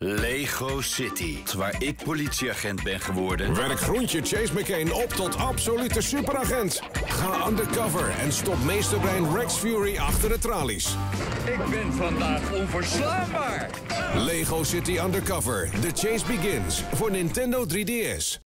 Lego City, waar ik politieagent ben geworden. Werk groentje Chase McCain op tot absolute superagent. Ga undercover en stop meesterbrein Rex Fury achter de tralies. Ik ben vandaag onverslaanbaar. Lego City Undercover: The Chase Begins voor Nintendo 3DS.